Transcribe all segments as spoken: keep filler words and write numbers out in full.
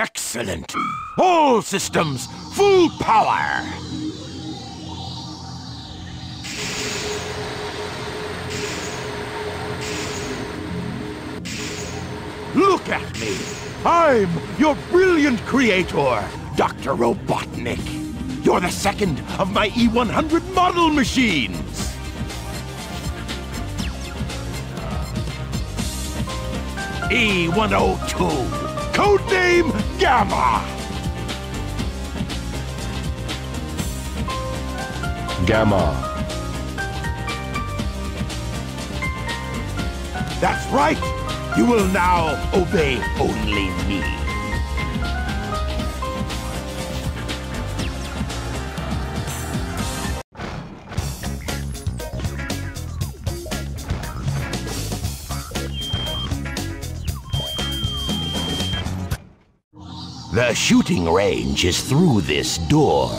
Excellent. All systems, full power. Look at me. I'm your brilliant creator, Doctor Robotnik. You're the second of my E one hundred model machines. E one oh two. Codename Gamma! Gamma. That's right! You will now obey only me. The shooting range is through this door.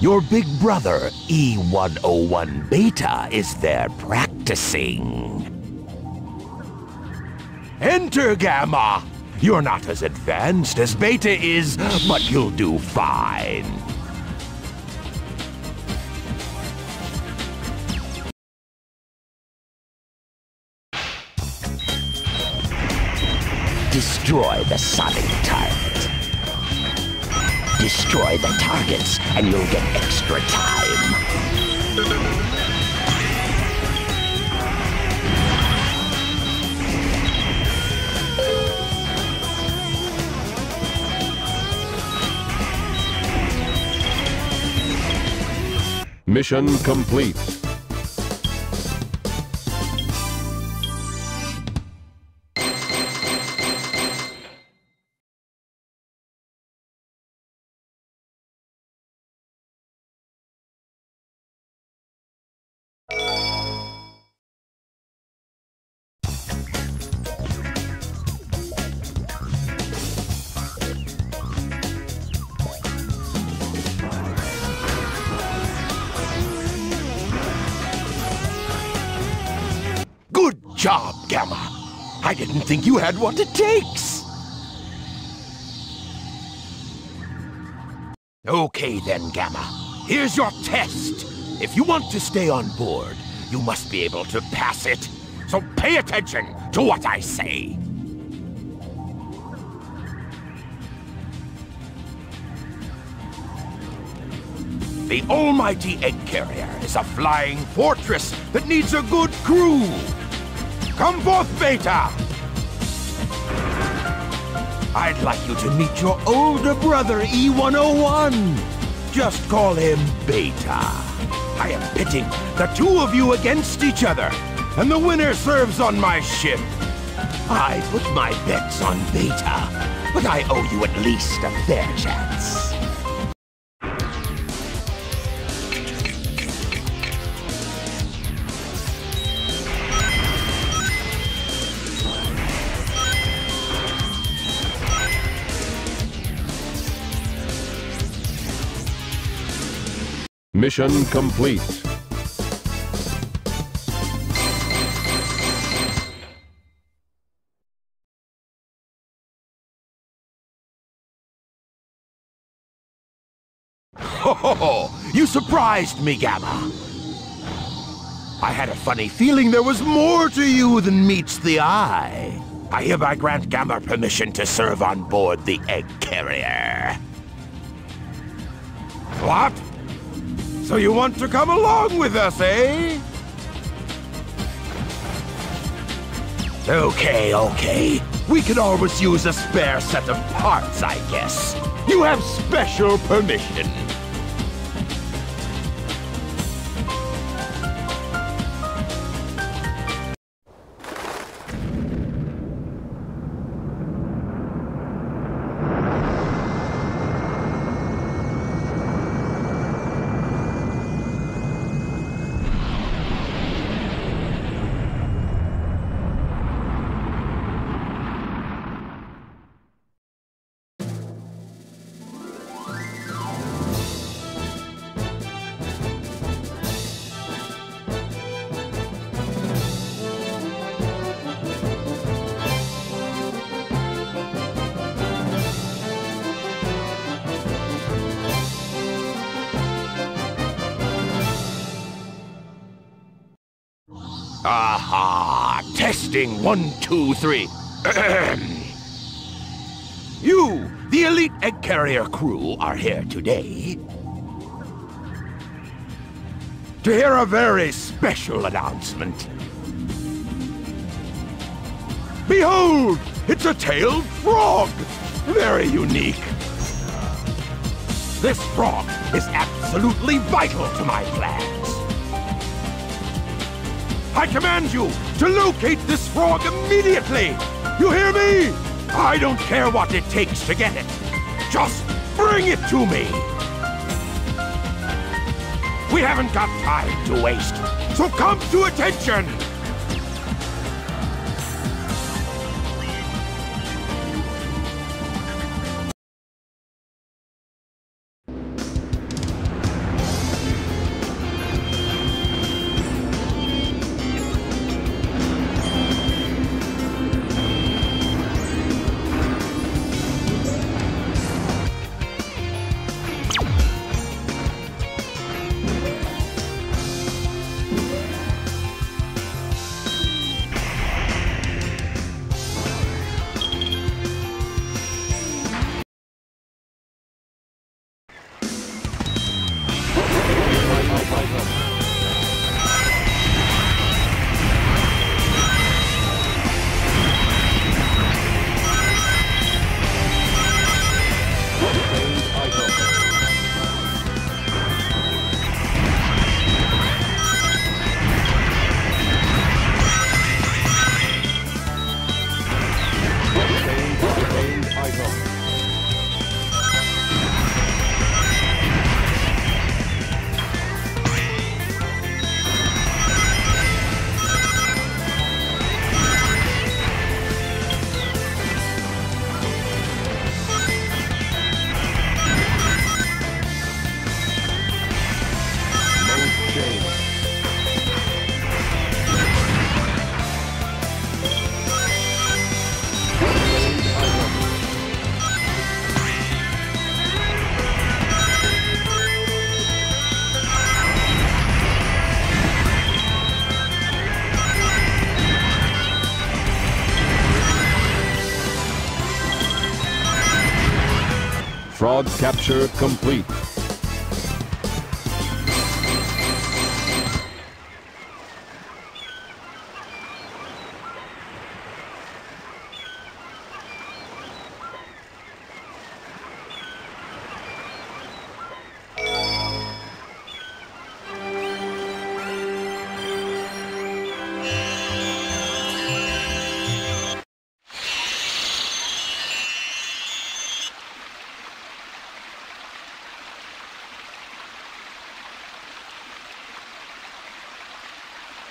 Your big brother, E one oh one Beta, is there practicing. Enter, Gamma! You're not as advanced as Beta is, but you'll do fine. Destroy the Sonic-type. Destroy the targets, and you'll get extra time. Mission complete. Job, Gamma. I didn't think you had what it takes. Okay then, Gamma. Here's your test. If you want to stay on board, you must be able to pass it. So pay attention to what I say. The almighty Egg Carrier is a flying fortress that needs a good crew. Come forth, Beta! I'd like you to meet your older brother, E one oh one. Just call him Beta. I am pitting the two of you against each other, and the winner serves on my ship. I put my bets on Beta, but I owe you at least a fair chance. Mission complete. Ho ho ho! You surprised me, Gamma! I had a funny feeling there was more to you than meets the eye. I hereby grant Gamma permission to serve on board the Egg Carrier. What? So you want to come along with us, eh? Okay, okay. We could always use a spare set of parts, I guess. You have special permission. Aha! Testing one, two, three. You, the elite Egg Carrier crew, are here today to hear a very special announcement. Behold! It's a tailed frog! Very unique. This frog is absolutely vital to my plans. I command you to locate this frog immediately! You hear me? I don't care what it takes to get it. Just bring it to me! We haven't got time to waste, so come to attention! Fraud capture complete.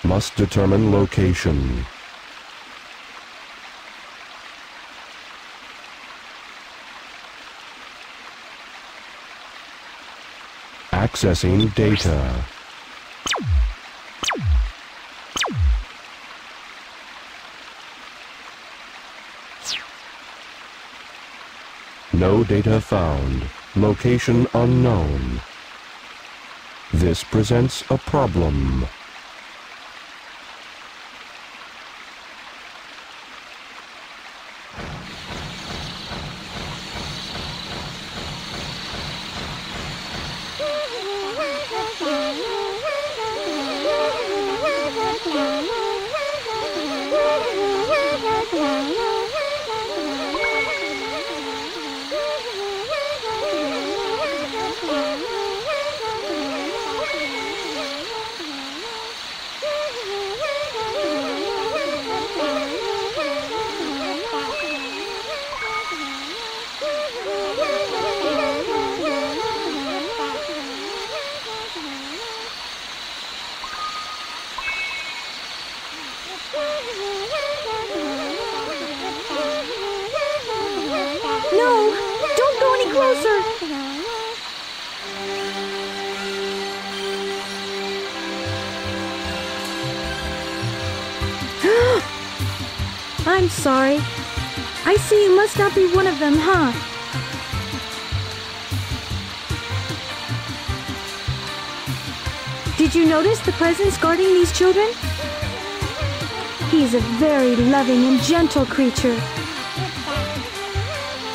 Must determine location. Accessing data. No data found. Location unknown. This presents a problem. I'm sorry. I see you must not be one of them, huh? Did you notice the presence guarding these children? He's a very loving and gentle creature.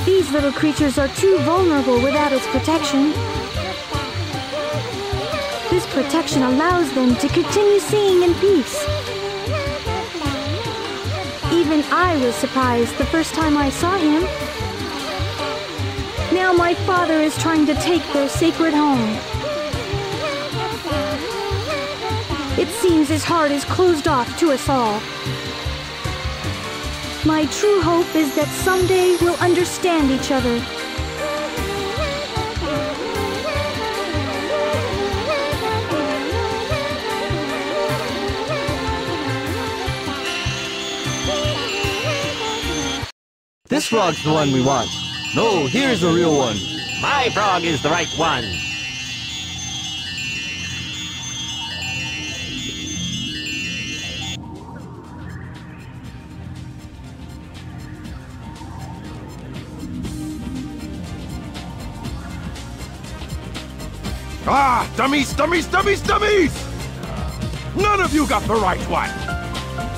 These little creatures are too vulnerable without its protection. This protection allows them to continue singing in peace. Even I was surprised the first time I saw him. Now my father is trying to take their sacred home. It seems his heart is closed off to us all. My true hope is that someday we'll understand each other. This frog's the one we want. No, here's the real one. My frog is the right one. Ah, dummies, dummies, dummies, dummies! None of you got the right one.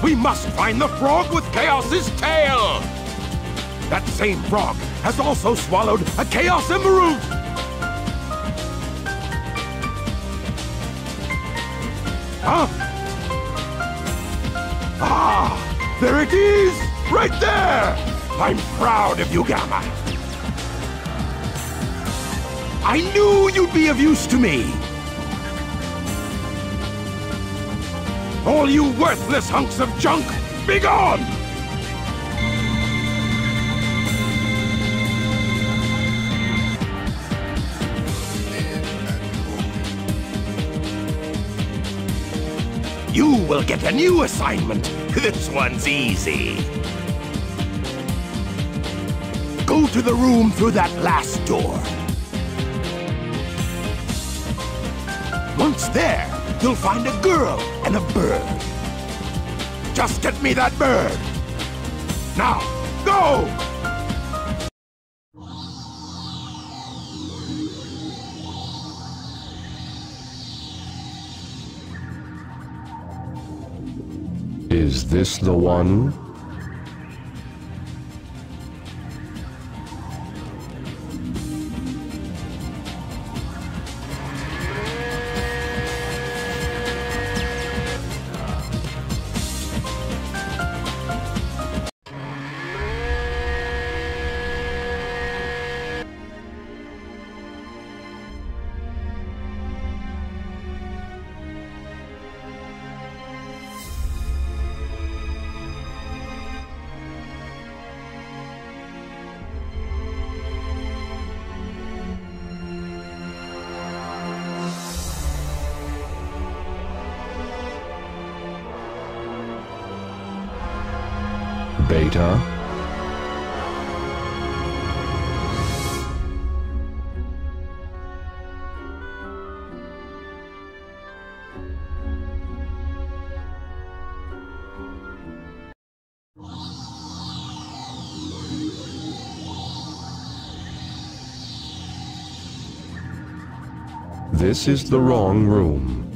We must find the frog with Chaos's tail. That same frog has also swallowed a Chaos Emerald! Huh? Ah! There it is! Right there! I'm proud of you, Gamma! I knew you'd be of use to me! All you worthless hunks of junk, be gone! You will get a new assignment. This one's easy. Go to the room through that last door. Once there, you'll find a girl and a bird. Just get me that bird. Now, go! Is this the one? Beta? This is the wrong room.